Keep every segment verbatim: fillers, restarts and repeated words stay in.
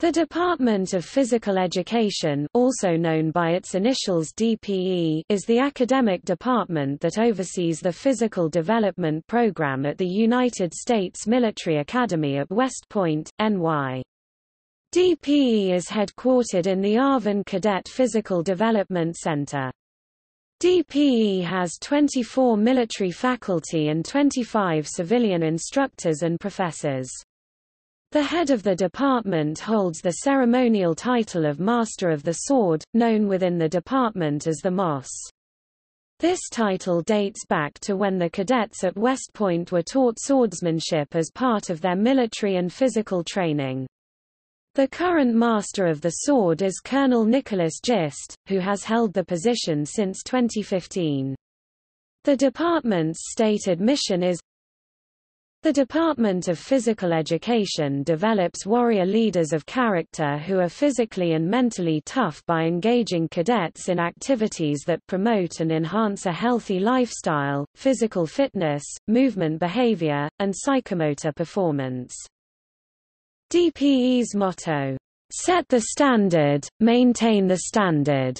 The Department of Physical Education, also known by its initials D P E, is the academic department that oversees the physical development program at the United States Military Academy at West Point, N Y. D P E is headquartered in the Arvin Cadet Physical Development Center. D P E has twenty-four military faculty and twenty-five civilian instructors and professors. The head of the department holds the ceremonial title of Master of the Sword, known within the department as the M O S. This title dates back to when the cadets at West Point were taught swordsmanship as part of their military and physical training. The current Master of the Sword is Colonel Nicholas Gist, who has held the position since twenty fifteen. The department's stated mission is: the Department of Physical Education develops warrior leaders of character who are physically and mentally tough by engaging cadets in activities that promote and enhance a healthy lifestyle, physical fitness, movement behavior, and psychomotor performance. D P E's motto, "Set the standard, maintain the standard,"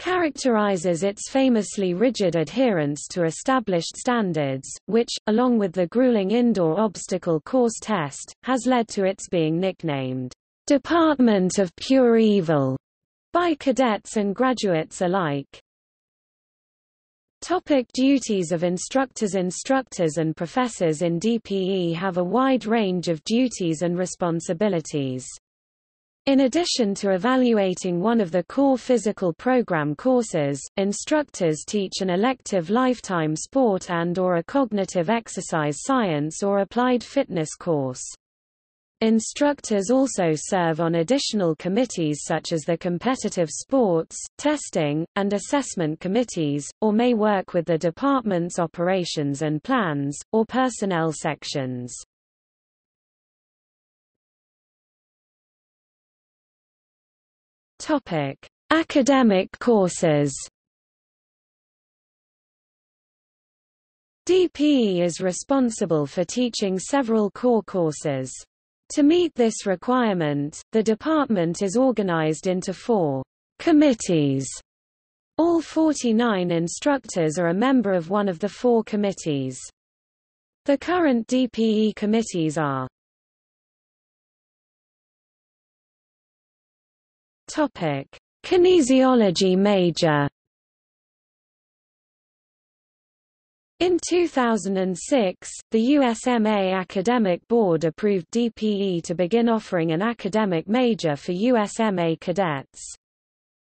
characterizes its famously rigid adherence to established standards, which, along with the grueling indoor obstacle course test, has led to its being nicknamed Department of Pure Evil by cadets and graduates alike. Topic: duties of instructors. Instructors and professors in D P E have a wide range of duties and responsibilities. In addition to evaluating one of the core physical program courses, instructors teach an elective lifetime sport and/or a cognitive exercise science or applied fitness course. Instructors also serve on additional committees such as the competitive sports, testing, and assessment committees, or may work with the department's operations and plans, or personnel sections. Topic: academic courses. D P E is responsible for teaching several core courses. To meet this requirement, the department is organized into four committees. All forty-nine instructors are a member of one of the four committees. The current D P E committees are: topic: Kinesiology major. In two thousand six, the U S M A Academic Board approved D P E to begin offering an academic major for U S M A cadets.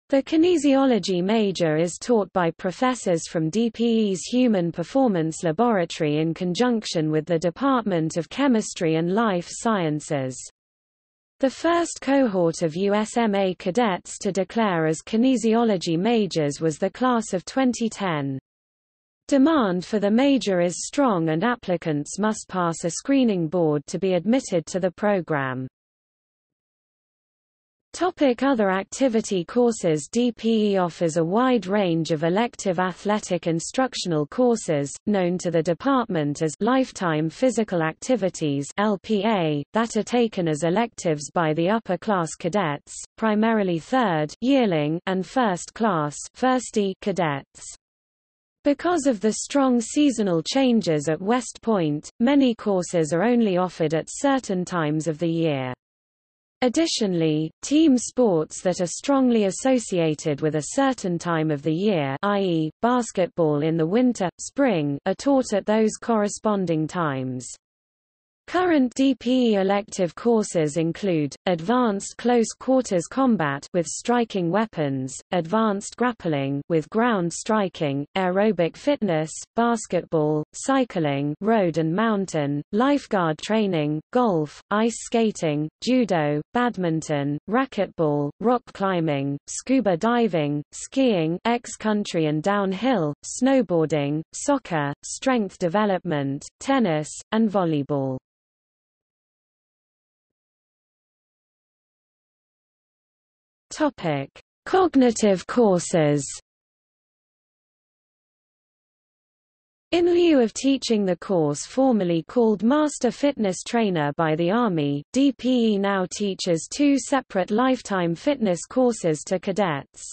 The kinesiology major is taught by professors from D P E's Human Performance Laboratory in conjunction with the Department of Chemistry and Life Sciences. The first cohort of U S M A cadets to declare as kinesiology majors was the class of twenty ten. Demand for the major is strong and applicants must pass a screening board to be admitted to the program. Other activity courses. D P E offers a wide range of elective athletic instructional courses, known to the department as Lifetime Physical Activities (L P A), that are taken as electives by the upper-class cadets, primarily third-yearling and first-class (first-E) cadets. Because of the strong seasonal changes at West Point, many courses are only offered at certain times of the year. Additionally, team sports that are strongly associated with a certain time of the year, that is, basketball in the winter, spring, are taught at those corresponding times. Current D P E elective courses include advanced close quarters combat with striking weapons, advanced grappling with ground striking, aerobic fitness, basketball, cycling, road and mountain, lifeguard training, golf, ice skating, judo, badminton, racquetball, rock climbing, scuba diving, skiing, ex-country and downhill, snowboarding, soccer, strength development, tennis, and volleyball. Topic: cognitive courses. In lieu of teaching the course formerly called Master Fitness Trainer by the Army, D P E now teaches two separate lifetime fitness courses to cadets.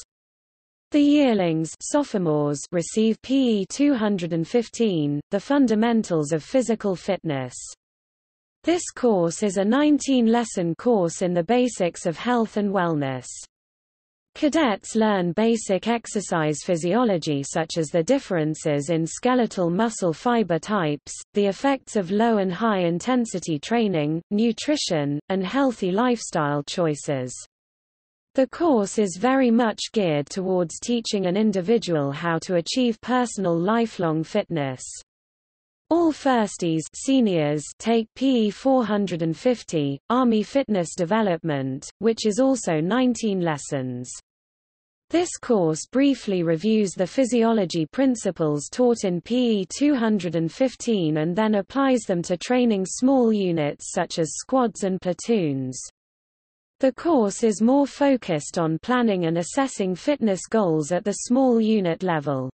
The yearlings sophomores receive P E two hundred fifteen, The Fundamentals of Physical Fitness. This course is a nineteen lesson course in the basics of health and wellness. Cadets learn basic exercise physiology such as the differences in skeletal muscle fiber types, the effects of low and high intensity training, nutrition, and healthy lifestyle choices. The course is very much geared towards teaching an individual how to achieve personal lifelong fitness. All firsties seniors take P E four hundred fifty, Army Fitness Development, which is also nineteen lessons. This course briefly reviews the physiology principles taught in P E two hundred fifteen and then applies them to training small units such as squads and platoons. The course is more focused on planning and assessing fitness goals at the small unit level.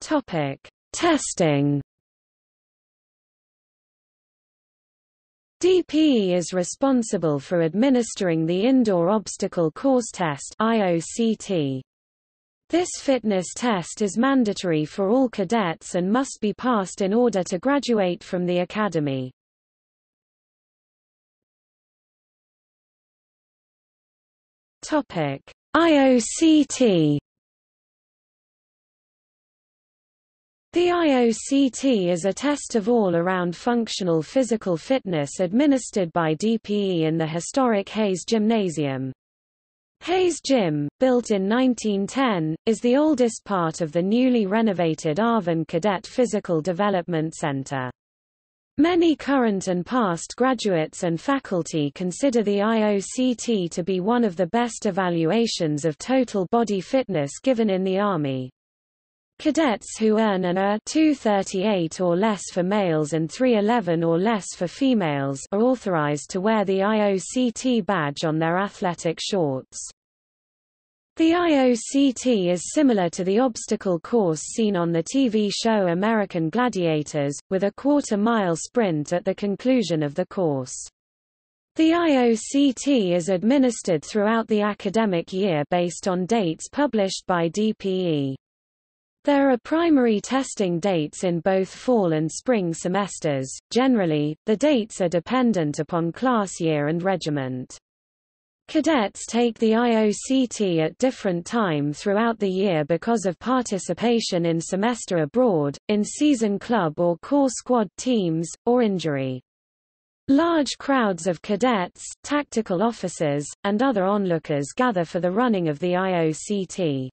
Topic: Testing. D P E is responsible for administering the Indoor Obstacle Course Test I O C T. This fitness test is mandatory for all cadets and must be passed in order to graduate from the academy. Topic: I O C T. The I O C T is a test of all-around functional physical fitness administered by D P E in the historic Hayes Gymnasium. Hayes Gym, built in nineteen ten, is the oldest part of the newly renovated Arvin Cadet Physical Development Center. Many current and past graduates and faculty consider the I O C T to be one of the best evaluations of total body fitness given in the Army. Cadets who earn an A two thirty-eight or less for males and three eleven or less for females are authorized to wear the I O C T badge on their athletic shorts. The I O C T is similar to the obstacle course seen on the T V show American Gladiators, with a quarter-mile sprint at the conclusion of the course. The I O C T is administered throughout the academic year based on dates published by D P E. There are primary testing dates in both fall and spring semesters. Generally, the dates are dependent upon class year and regiment. Cadets take the I O C T at different time throughout the year because of participation in semester abroad, in season club or core squad teams, or injury. Large crowds of cadets, tactical officers, and other onlookers gather for the running of the I O C T.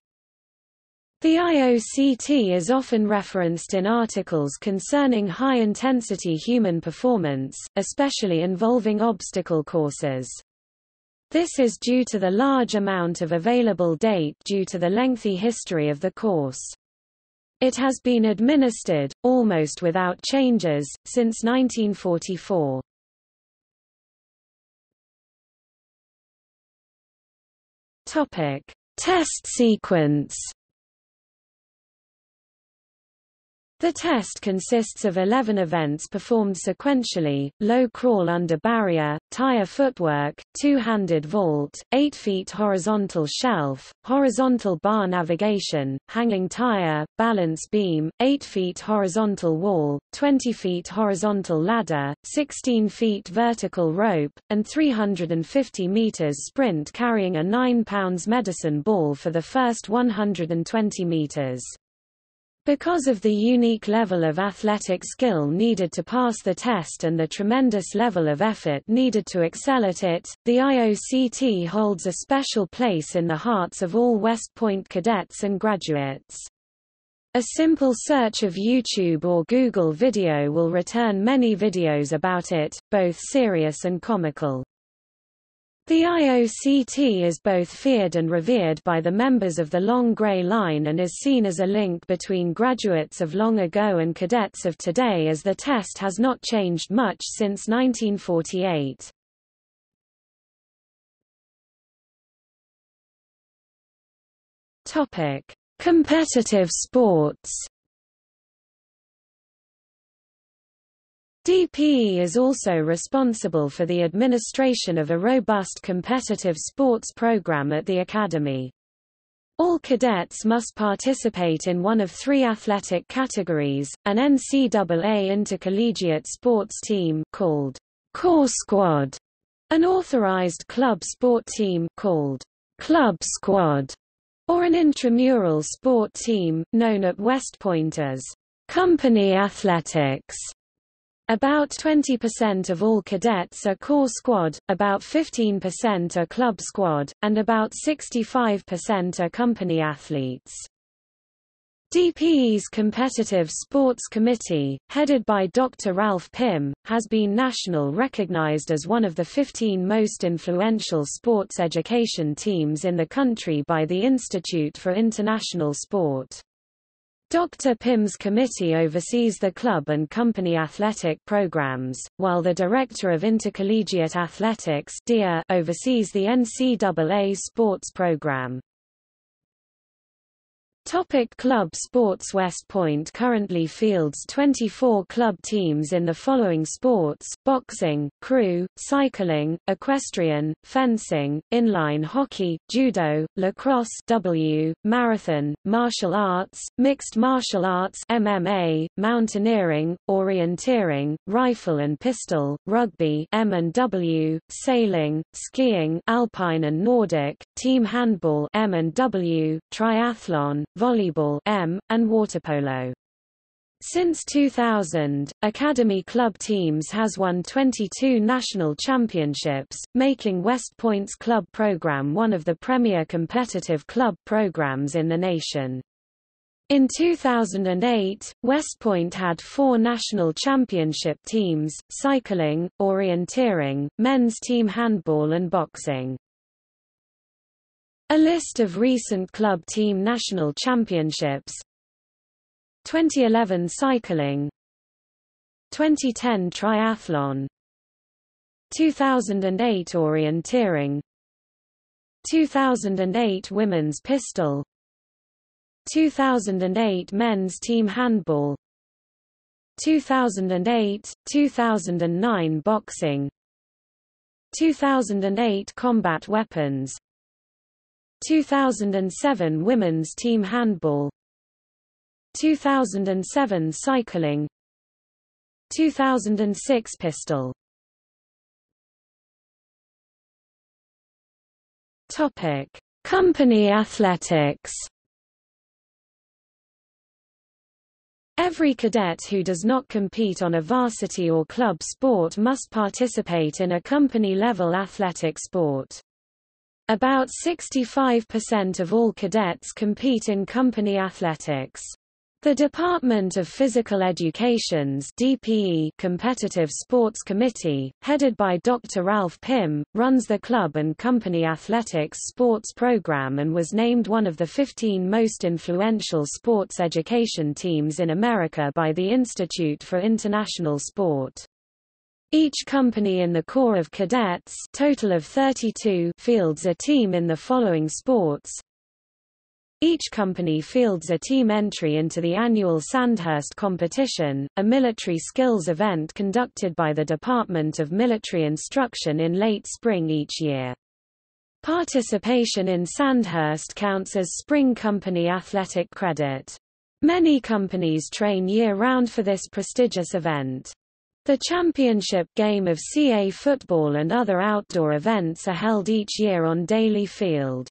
The I O C T is often referenced in articles concerning high-intensity human performance, especially involving obstacle courses. This is due to the large amount of available data due to the lengthy history of the course. It has been administered, almost without changes, since nineteen forty-four. Topic: Test sequence. The test consists of eleven events performed sequentially: low crawl under barrier, tire footwork, two-handed vault, eight feet horizontal shelf, horizontal bar navigation, hanging tire, balance beam, eight feet horizontal wall, twenty feet horizontal ladder, sixteen feet vertical rope, and three hundred fifty meters sprint carrying a nine pound medicine ball for the first one hundred twenty meters. Because of the unique level of athletic skill needed to pass the test and the tremendous level of effort needed to excel at it, the I O C T holds a special place in the hearts of all West Point cadets and graduates. A simple search of YouTube or Google video will return many videos about it, both serious and comical. The I O C T is both feared and revered by the members of the Long Grey Line and is seen as a link between graduates of long ago and cadets of today, as the test has not changed much since nineteen forty-eight. Topic: Competitive sports. D P E is also responsible for the administration of a robust competitive sports program at the Academy. All cadets must participate in one of three athletic categories, an N C double A intercollegiate sports team called Core Squad, an authorized club sport team called Club Squad, or an intramural sport team, known at West Point as Company Athletics. About twenty percent of all cadets are Corps Squad, about fifteen percent are Club Squad, and about sixty-five percent are company athletes. D P E's Competitive Sports Committee, headed by Doctor Ralph Pym, has been nationally recognized as one of the fifteen most influential sports education teams in the country by the Institute for International Sport. Doctor Pym's committee oversees the club and company athletic programs, while the Director of Intercollegiate Athletics (D I A) oversees the N C double A sports program. Topic: Club sports. West Point currently fields twenty-four club teams in the following sports: boxing, crew, cycling, equestrian, fencing, inline hockey, judo, lacrosse (W), marathon, martial arts, mixed martial arts (M M A), mountaineering, orienteering, rifle and pistol, rugby (M and W), sailing, skiing (alpine and Nordic), team handball (M and W), triathlon, volleyball (M), and waterpolo. Since two thousand, Academy Club Teams has won twenty-two national championships, making West Point's club program one of the premier competitive club programs in the nation. In two thousand eight, West Point had four national championship teams: cycling, orienteering, men's team handball and boxing. A list of recent club team national championships: twenty eleven cycling, twenty ten triathlon, two thousand eight orienteering, two thousand eight women's pistol, two thousand eight men's team handball, two thousand eight to two thousand nine boxing, two thousand eight combat weapons, two thousand seven women's team handball, two thousand seven cycling, two thousand six pistol. Topic: Company athletics. Every cadet who does not compete on a varsity or club sport must participate in a company-level athletic sport. About sixty-five percent of all cadets compete in company athletics. The Department of Physical Education's D P E Competitive Sports Committee, headed by Doctor Ralph Pym, runs the club and company athletics sports program and was named one of the fifteen most influential sports education teams in America by the Institute for International Sport. Each company in the Corps of Cadets, total of thirty-two, fields a team in the following sports. Each company fields a team entry into the annual Sandhurst competition, a military skills event conducted by the Department of Military Instruction in late spring each year. Participation in Sandhurst counts as spring company athletic credit. Many companies train year-round for this prestigious event. The championship game of C A football and other outdoor events are held each year on Daly Field.